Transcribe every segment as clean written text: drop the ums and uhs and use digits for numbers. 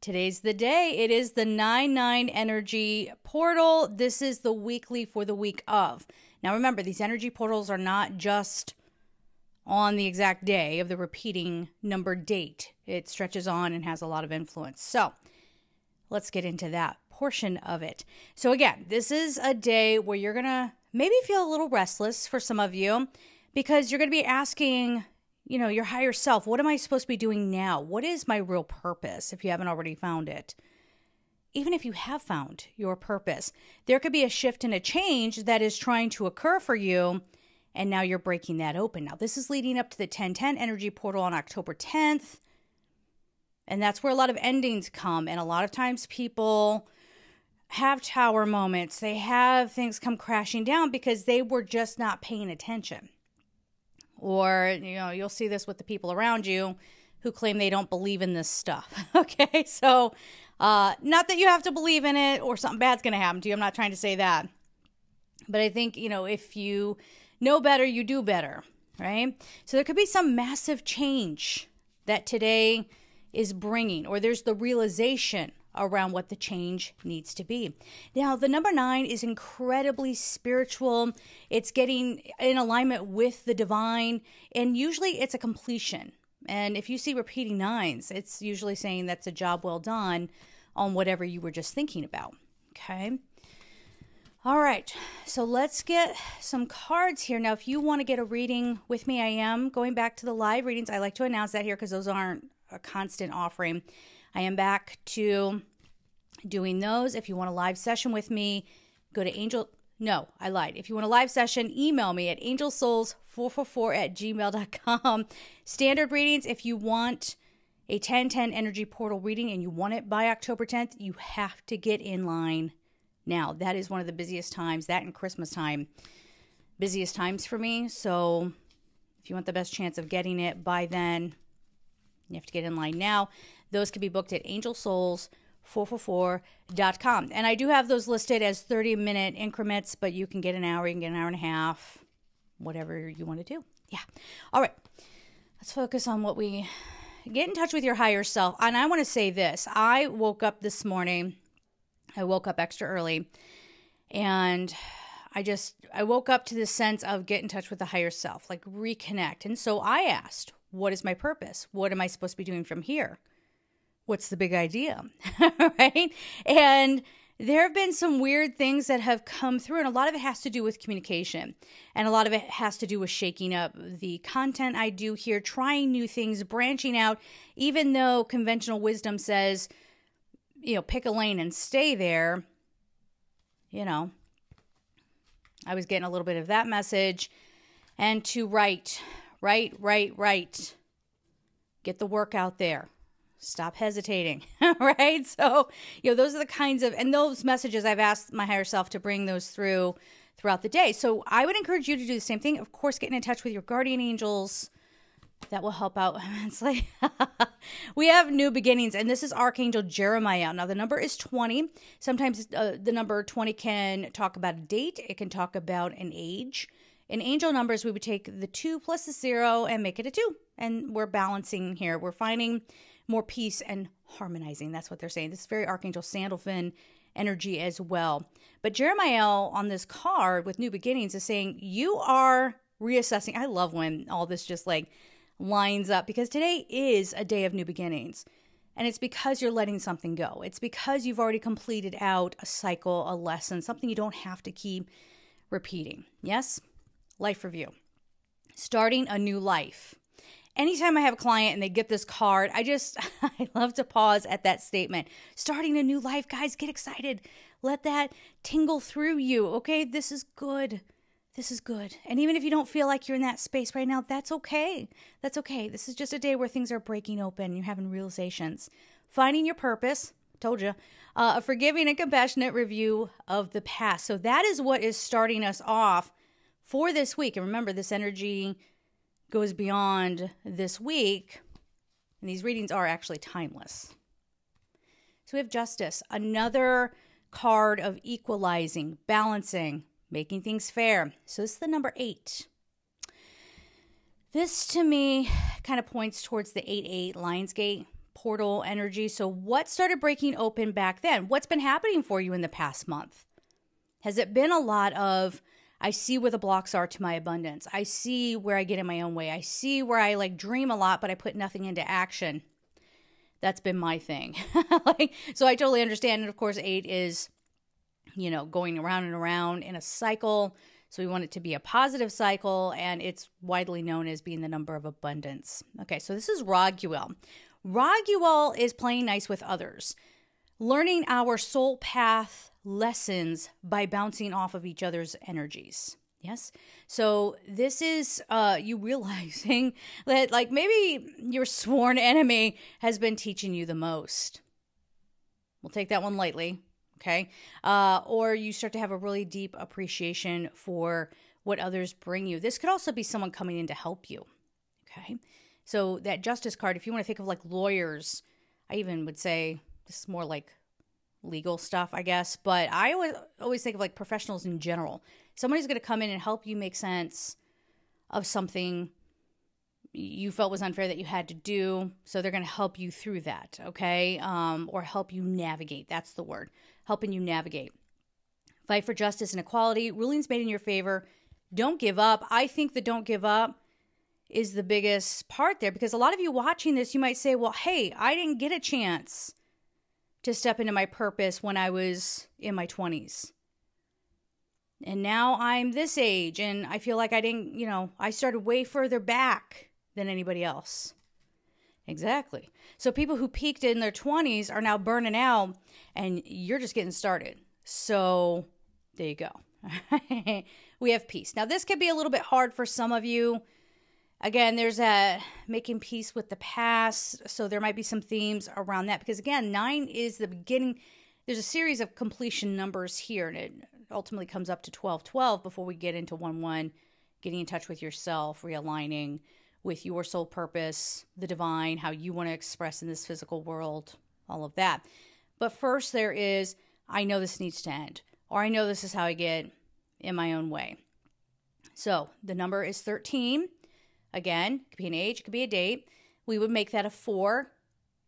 Today's the day. It is the 9-9 energy portal. This is the weekly for the week of. Now remember, these energy portals are not just on the exact day of the repeating number date. It stretches on and has a lot of influence. So let's get into that portion of it. So again, this is a day where you're going to maybe feel a little restless for some of you, because you're going to be asking, you know, your higher self, what am I supposed to be doing now? What is my real purpose if you haven't already found it? Even if you have found your purpose, there could be a shift and a change that is trying to occur for you, and now you're breaking that open. Now, this is leading up to the 1010 energy portal on October 10th, and that's where a lot of endings come, and a lot of times people have tower moments. They have things come crashing down because they were just not paying attention. Or, you know, you'll see this with the people around you who claim they don't believe in this stuff. Okay, so not that you have to believe in it or something bad's going to happen to you. I'm not trying to say that. But I think, you know, if you know better, you do better, right? So there could be some massive change that today is bringing, or there's the realization around what the change needs to be. Now, the number 9 is incredibly spiritual. It's getting in alignment with the divine, and usually it's a completion. And if you see repeating 9s, it's usually saying that's a job well done on whatever you were just thinking about. Okay. All right. So let's get some cards here. Now, if you want to get a reading with me, I am going back to the live readings. I like to announce that here because those aren't a constant offering. I am back to doing those. If you want a live session with me, go to If you want a live session, email me at angelsouls444@gmail.com. Standard readings. If you want a 1010 energy portal reading and you want it by October 10th, you have to get in line now. That is one of the busiest times, that and Christmas time, busiest times for me. So if you want the best chance of getting it by then, you have to get in line now. Those can be booked at angelsouls444.com. And I do have those listed as 30-minute increments, but you can get an hour, you can get an hour and a half, whatever you want to do. Yeah. All right. Let's focus on what we get in touch with your higher self. And I want to say this. I woke up this morning. I woke up extra early. And I woke up to this sense of get in touch with the higher self, like reconnect. And so I asked, what is my purpose? What am I supposed to be doing from here? What's the big idea? Right? And there have been some weird things that have come through, and a lot of it has to do with communication. And a lot of it has to do with shaking up the content I do here, trying new things, branching out, even though conventional wisdom says, you know, pick a lane and stay there. You know, I was getting a little bit of that message. And to write. Get the work out there. Stop hesitating, right? So, you know, those are the kinds of, and those messages I've asked my higher self to bring those throughout the day. So I would encourage you to do the same thing. Of course, getting in touch with your guardian angels. That will help out immensely. We have new beginnings, and this is Archangel Jeremiah. Now, the number is 20. Sometimes the number 20 can talk about a date. It can talk about an age. In angel numbers, we would take the 2 plus the 0 and make it a 2. And we're balancing here. We're finding more peace and harmonizing. That's what they're saying. This is very Archangel Sandalphon energy as well. But Jeremiah on this card with new beginnings is saying, you are reassessing. I love when all this just like lines up, because today is a day of new beginnings. And it's because you're letting something go. It's because you've already completed out a cycle, a lesson, something you don't have to keep repeating. Yes? Life review. Starting a new life. Anytime I have a client and they get this card, I love to pause at that statement. Starting a new life, guys, get excited. Let that tingle through you, okay? This is good. This is good. And even if you don't feel like you're in that space right now, that's okay. That's okay. This is just a day where things are breaking open. You're having realizations. Finding your purpose. Told you. A forgiving and compassionate review of the past. So that is what is starting us off for this week. And remember, this energy goes beyond this week. And these readings are actually timeless. So we have justice, another card of equalizing, balancing, making things fair. So this is the number 8. This to me kind of points towards the 8-8 Lionsgate portal energy. So what started breaking open back then? What's been happening for you in the past month? Has it been a lot of, I see where the blocks are to my abundance. I see where I get in my own way. I see where I like dream a lot, but I put nothing into action. That's been my thing. Like, so I totally understand. And of course, 8 is, you know, going around and around in a cycle. So we want it to be a positive cycle, and it's widely known as being the number of abundance. Okay, so this is Raguel. Raguel is playing nice with others, learning our soul path lessons by bouncing off of each other's energies. Yes. So this is you realizing that like maybe your sworn enemy has been teaching you the most. We'll take that one lightly. Okay. Or you start to have a really deep appreciation for what others bring you. This could also be someone coming in to help you. Okay. So that justice card, if you want to think of like lawyers, I even would say this is more like legal stuff, I guess. But I always think of like professionals in general. Somebody's going to come in and help you make sense of something you felt was unfair that you had to do. So they're going to help you through that. Okay. Or help you navigate. That's the word. Helping you navigate. Fight for justice and equality. Rulings made in your favor. Don't give up. I think the don't give up is the biggest part there, because a lot of you watching this, you might say, well, hey, I didn't get a chance to step into my purpose when I was in my 20s. And now I'm this age and I feel like I didn't, you know, I started way further back than anybody else. Exactly. So people who peaked in their 20s are now burning out and you're just getting started. So there you go. We have peace. Now this could be a little bit hard for some of you. Again, there's a making peace with the past. So there might be some themes around that because, again, 9 is the beginning. There's a series of completion numbers here, and it ultimately comes up to 12-12 before we get into 1-1, getting in touch with yourself, realigning with your soul purpose, the divine, how you want to express in this physical world, all of that. But first there is, I know this needs to end, or I know this is how I get in my own way. So the number is 13. Again, it could be an age, it could be a date. We would make that a 4.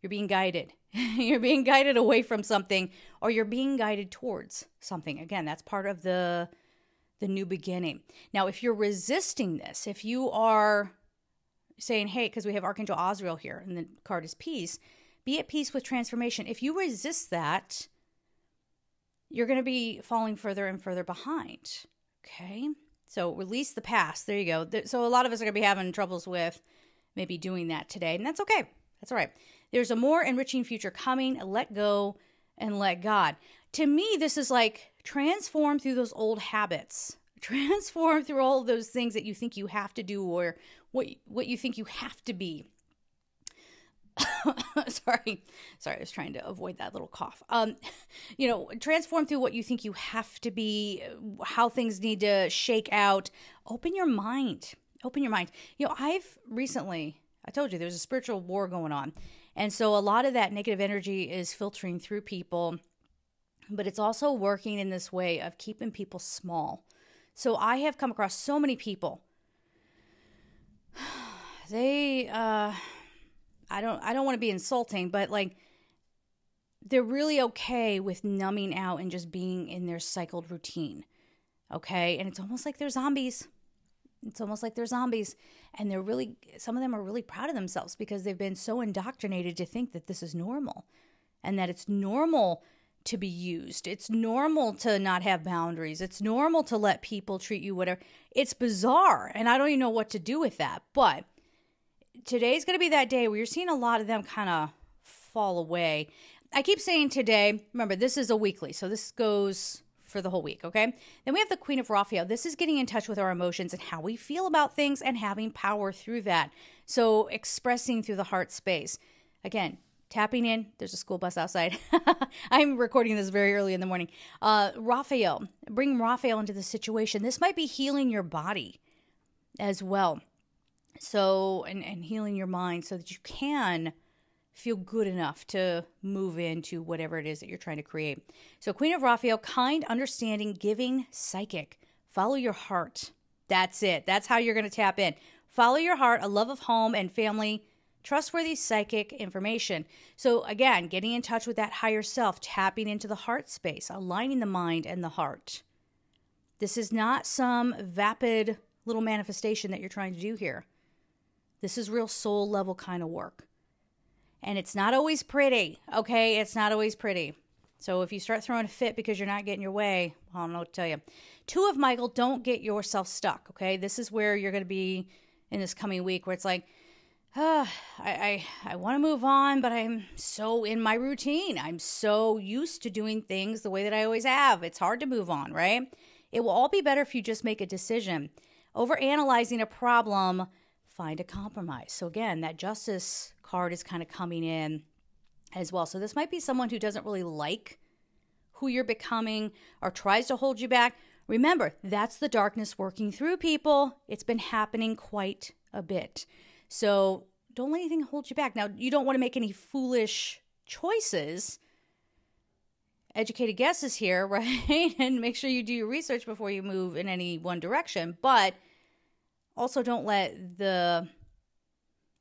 You're being guided. You're being guided away from something, or you're being guided towards something. Again, that's part of the new beginning. Now, if you're resisting this, if you are saying, hey, because we have Archangel Osriel here, and the card is peace, be at peace with transformation. If you resist that, you're going to be falling further and further behind. Okay? So release the past. There you go. So a lot of us are going to be having troubles with maybe doing that today. And that's okay. That's all right. There's a more enriching future coming. Let go and let God. To me, this is like transform through those old habits. Transform through all those things that you think you have to do or what you think you have to be. Sorry, I was trying to avoid that little cough. You know, transform through what you think you have to be, how things need to shake out. Open your mind. Open your mind. You know, I've recently, I told you there's a spiritual war going on. And so a lot of that negative energy is filtering through people, but it's also working in this way of keeping people small. So I have come across so many people. They, I don't want to be insulting, but like they're really okay with numbing out and just being in their cycled routine. Okay. And it's almost like they're zombies. It's almost like they're zombies. And they're really, some of them are really proud of themselves because they've been so indoctrinated to think that this is normal and that it's normal to be used. It's normal to not have boundaries. It's normal to let people treat you whatever. It's bizarre. And I don't even know what to do with that. But today's going to be that day where you're seeing a lot of them kind of fall away. I keep saying today, remember, this is a weekly, so this goes for the whole week, okay? Then we have the Queen of Raphael. This is getting in touch with our emotions and how we feel about things and having power through that. So expressing through the heart space. Again, tapping in. There's a school bus outside. I'm recording this very early in the morning. Raphael. Bring Raphael into the situation. This might be healing your body as well. So, and healing your mind so that you can feel good enough to move into whatever it is that you're trying to create. So Queen of Raphael, kind, understanding, giving, psychic. Follow your heart. That's it. That's how you're going to tap in. Follow your heart, a love of home and family, Trustworthy psychic information. So again, getting in touch with that higher self, tapping into the heart space, aligning the mind and the heart. This is not some vapid little manifestation that you're trying to do here. This is real soul level kind of work. And it's not always pretty, okay? It's not always pretty. So if you start throwing a fit because you're not getting your way, well, I don't know what to tell you. Two of Michael, don't get yourself stuck, okay? This is where you're going to be in this coming week, where it's like, I want to move on, but I'm so in my routine. I'm so used to doing things the way that I always have. It's hard to move on, right? It will all be better if you just make a decision. Overanalyzing a problem, find a compromise. So again, that justice card is kind of coming in as well. So this might be someone who doesn't really like who you're becoming or tries to hold you back. Remember, that's the darkness working through people. It's been happening quite a bit. So don't let anything hold you back. Now, you don't want to make any foolish choices. Educated guesses here, right? And make sure you do your research before you move in any one direction. But also don't let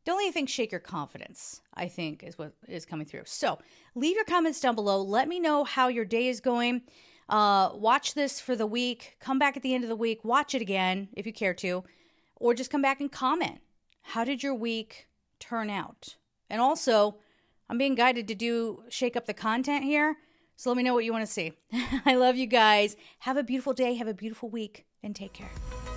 anything shake your confidence, I think, is what is coming through. So leave your comments down below. Let me know how your day is going. Watch this for the week. Come back at the end of the week. Watch it again if you care to. Or just come back and comment. How did your week turn out? And also, I'm being guided to shake up the content here. So let me know what you want to see. I love you guys. Have a beautiful day. Have a beautiful week. And take care.